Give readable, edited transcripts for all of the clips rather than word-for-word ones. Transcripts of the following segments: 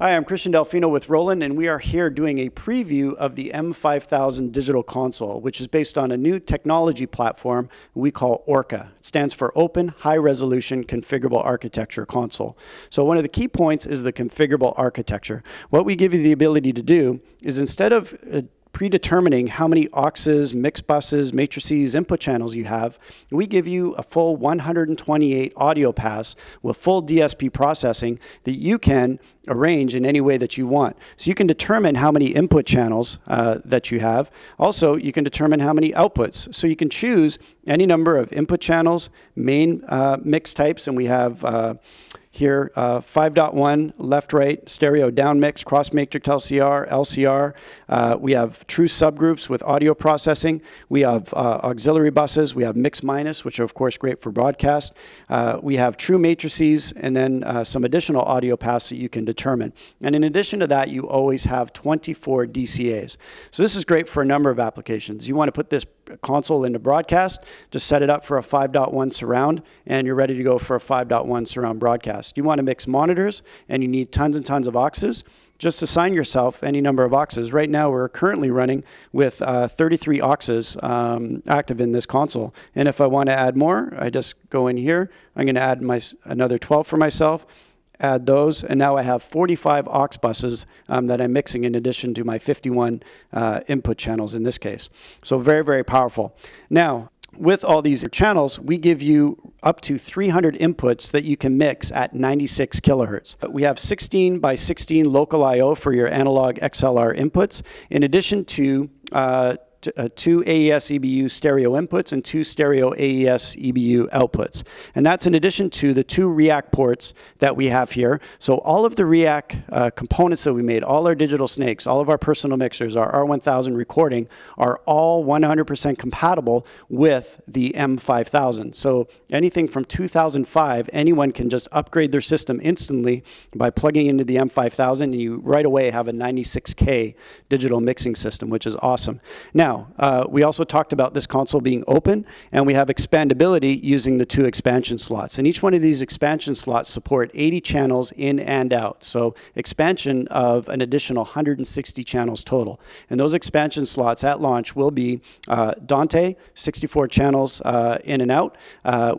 Hi, I'm Christian Delfino with Roland, and we are here doing a preview of the M5000 digital console, which is based on a new technology platform we call OHRCA. It stands for Open High Resolution Configurable Architecture Console. So one of the key points is the configurable architecture. What we give you the ability to do is, instead of predetermining how many auxes, mix buses, matrices, input channels you have, we give you a full 128 audio pass with full DSP processing that you can arrange in any way that you want. So you can determine how many input channels that you have. Also, you can determine how many outputs. So you can choose any number of input channels, main mix types, and we have here 5.1, left, right, stereo, down mix, cross matrix LCR, LCR. We have true subgroups with audio processing. We have auxiliary buses. We have mix minus, which are of course great for broadcast. We have true matrices, and then some additional audio paths that you can determine. And in addition to that, you always have 24 DCAs. So this is great for a number of applications. You want to put this console into broadcast, just set it up for a 5.1 surround, and you're ready to go for a 5.1 surround broadcast. You want to mix monitors, and you need tons and tons of auxes. Just assign yourself any number of auxes. Right now, we're currently running with 33 auxes active in this console. And if I want to add more, I just go in here. I'm going to add another 12 for myself. Add those, and now I have 45 aux buses that I'm mixing in addition to my 51 input channels in this case. So very, very powerful. Now, with all these channels, we give you up to 300 inputs that you can mix at 96 kilohertz. We have 16 by 16 local I/O for your analog XLR inputs, in addition to two AES-EBU stereo inputs and two stereo AES-EBU outputs. And that's in addition to the two React ports that we have here. So all of the React components that we made, all our digital snakes, all of our personal mixers, our R1000 recording, are all 100% compatible with the M5000. So anything from 2005, anyone can just upgrade their system instantly by plugging into the M5000, and you right away have a 96K digital mixing system, which is awesome. Now, we also talked about this console being open, and we have expandability using the two expansion slots. And each one of these expansion slots support 80 channels in and out, so expansion of an additional 160 channels total. And those expansion slots at launch will be Dante, 64 channels in and out.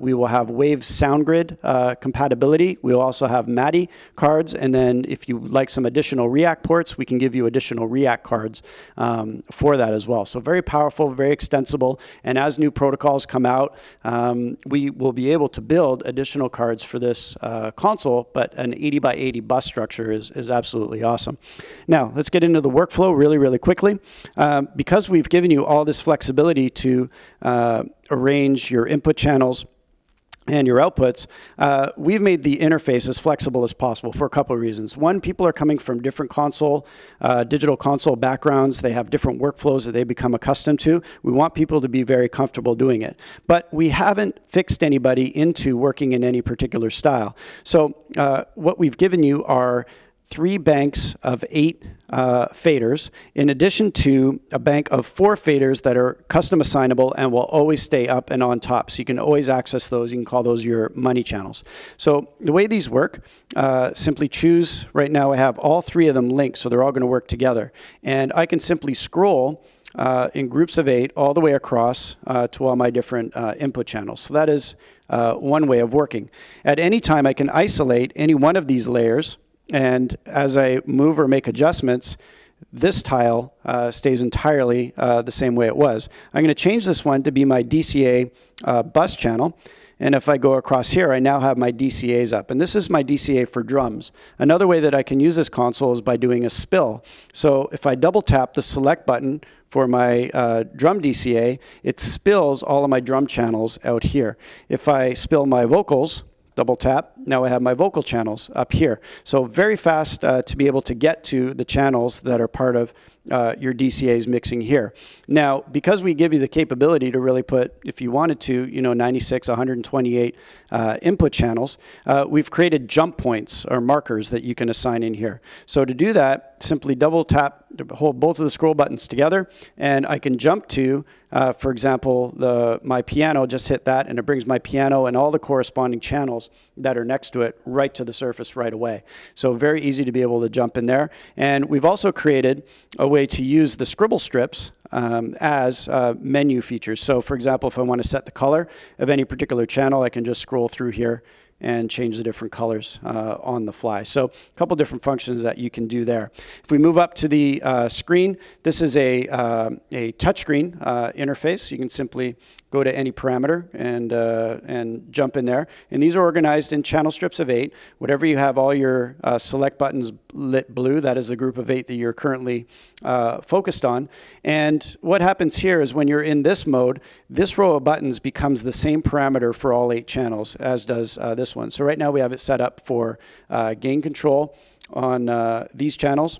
We will have Wave SoundGrid compatibility. We'll also have MADI cards. And then if you like some additional React ports, we can give you additional React cards for that as well. So very powerful, very extensible, and as new protocols come out, we will be able to build additional cards for this console, but an 80 by 80 bus structure is absolutely awesome. Now, let's get into the workflow really, really quickly. Because we've given you all this flexibility to arrange your input channels and your outputs, we've made the interface as flexible as possible for a couple of reasons. One, people are coming from different console, digital console backgrounds. They have different workflows that they become accustomed to. We want people to be very comfortable doing it. But we haven't fixed anybody into working in any particular style. So what we've given you are 3 banks of 8 faders, in addition to a bank of 4 faders that are custom assignable and will always stay up and on top. So you can always access those. You can call those your money channels. So the way these work, simply choose. Right now I have all 3 of them linked, so they're all going to work together. And I can simply scroll in groups of 8 all the way across to all my different input channels. So that is one way of working. At any time I can isolate any one of these layers, and as I move or make adjustments, this tile stays entirely the same way it was. I'm going to change this one to be my DCA bus channel. And if I go across here, I now have my DCAs up. And this is my DCA for drums. Another way that I can use this console is by doing a spill. So if I double tap the select button for my drum DCA, it spills all of my drum channels out here. If I spill my vocals, double tap, now I have my vocal channels up here. So very fast to be able to get to the channels that are part of your DCA's mixing here. Now, because we give you the capability to really put, if you wanted to, you know, 96, 128 input channels, we've created jump points or markers that you can assign in here. So to do that, simply double tap, hold both of the scroll buttons together, and I can jump to For example, my piano, just hit that and it brings my piano and all the corresponding channels that are next to it right to the surface right away. So very easy to be able to jump in there. And we've also created a way to use the scribble strips as menu features. So for example, if I want to set the color of any particular channel, I can just scroll through here and change the different colors on the fly. So a couple different functions that you can do there. If we move up to the screen, this is a touchscreen interface. You can simply go to any parameter and jump in there. And these are organized in channel strips of 8. Whatever you have all your select buttons lit blue, that is the group of 8 that you're currently focused on. And what happens here is when you're in this mode, this row of buttons becomes the same parameter for all 8 channels, as does this one. So right now we have it set up for gain control on these channels.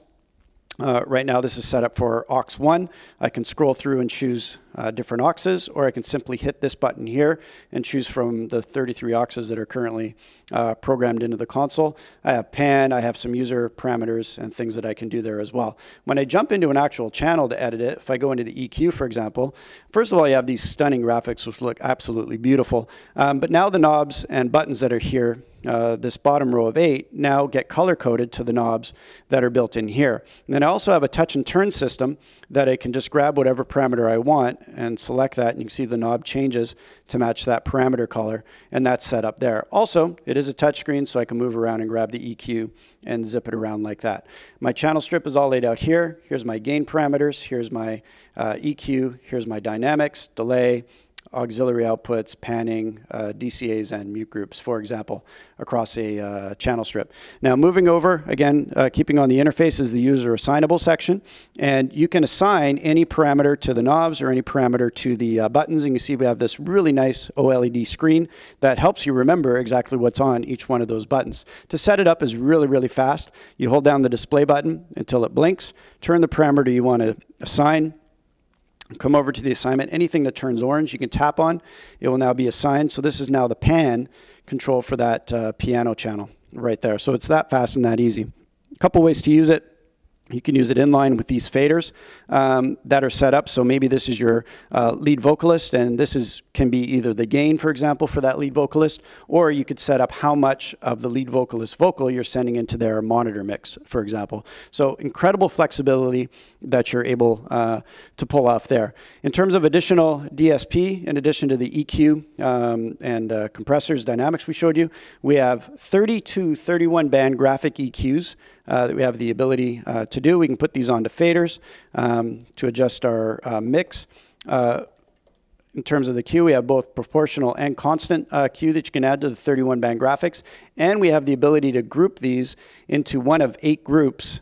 Right now this is set up for aux 1. I can scroll through and choose different auxes, or I can simply hit this button here and choose from the 33 auxes that are currently programmed into the console. I have pan, I have some user parameters and things that I can do there as well. When I jump into an actual channel to edit it, if I go into the EQ, for example, first of all, you have these stunning graphics which look absolutely beautiful. But now the knobs and buttons that are here, this bottom row of 8, now get color-coded to the knobs that are built in here. And then I also have a touch and turn system that I can just grab whatever parameter I want and select that, and you can see the knob changes to match that parameter color, and that's set up there. Also, it is a touchscreen, so I can move around and grab the EQ and zip it around like that. My channel strip is all laid out here. Here's my gain parameters, here's my EQ, here's my dynamics, delay, auxiliary outputs, panning, DCAs, and mute groups, for example, across a channel strip. Now moving over, again, keeping on the interface, is the user assignable section. And you can assign any parameter to the knobs or any parameter to the buttons. And you see we have this really nice OLED screen that helps you remember exactly what's on each one of those buttons. To set it up is really, really fast. You hold down the display button until it blinks, turn the parameter you want to assign, come over to the assignment. Anything that turns orange, you can tap on. It will now be assigned. So this is now the pan control for that piano channel right there. So it's that fast and that easy. A couple ways to use it. You can use it in line with these faders that are set up. So maybe this is your lead vocalist, and this can be either the gain, for example, for that lead vocalist, or you could set up how much of the lead vocalist vocal you're sending into their monitor mix, for example. So incredible flexibility that you're able to pull off there. In terms of additional DSP, in addition to the EQ and compressors, dynamics we showed you, we have 31 band graphic EQs that we have the ability to do. We can put these onto faders to adjust our mix. In terms of the cue, we have both proportional and constant cue that you can add to the 31 band graphics. And we have the ability to group these into one of 8 groups.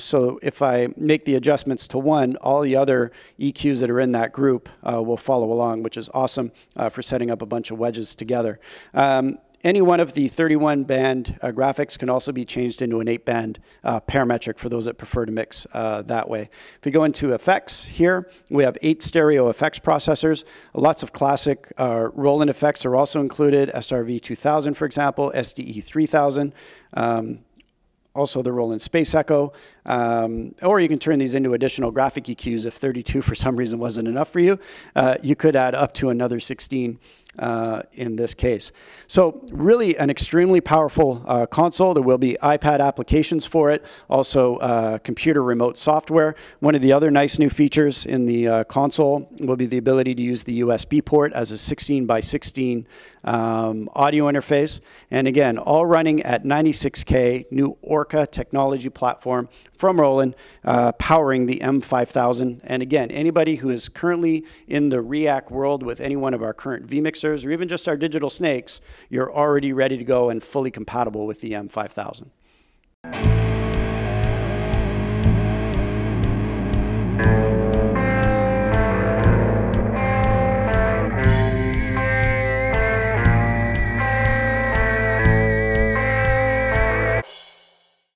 So if I make the adjustments to one, all the other EQs that are in that group will follow along, which is awesome for setting up a bunch of wedges together. Any one of the 31 band graphics can also be changed into an 8-band parametric for those that prefer to mix that way. If we go into effects here, we have 8 stereo effects processors. Lots of classic Roland effects are also included, SRV-2000, for example, SDE-3000. Also the Roland Space Echo, or you can turn these into additional graphic EQs if 32 for some reason wasn't enough for you. You could add up to another 16 in this case. So really an extremely powerful console. There will be iPad applications for it, also computer remote software. One of the other nice new features in the console will be the ability to use the USB port as a 16x16 audio interface. And again, all running at 96K, new OHRCA technology platform from Roland, powering the M5000. And again, anybody who is currently in the React world with any one of our current vMixers or even just our digital snakes, you're already ready to go and fully compatible with the M5000.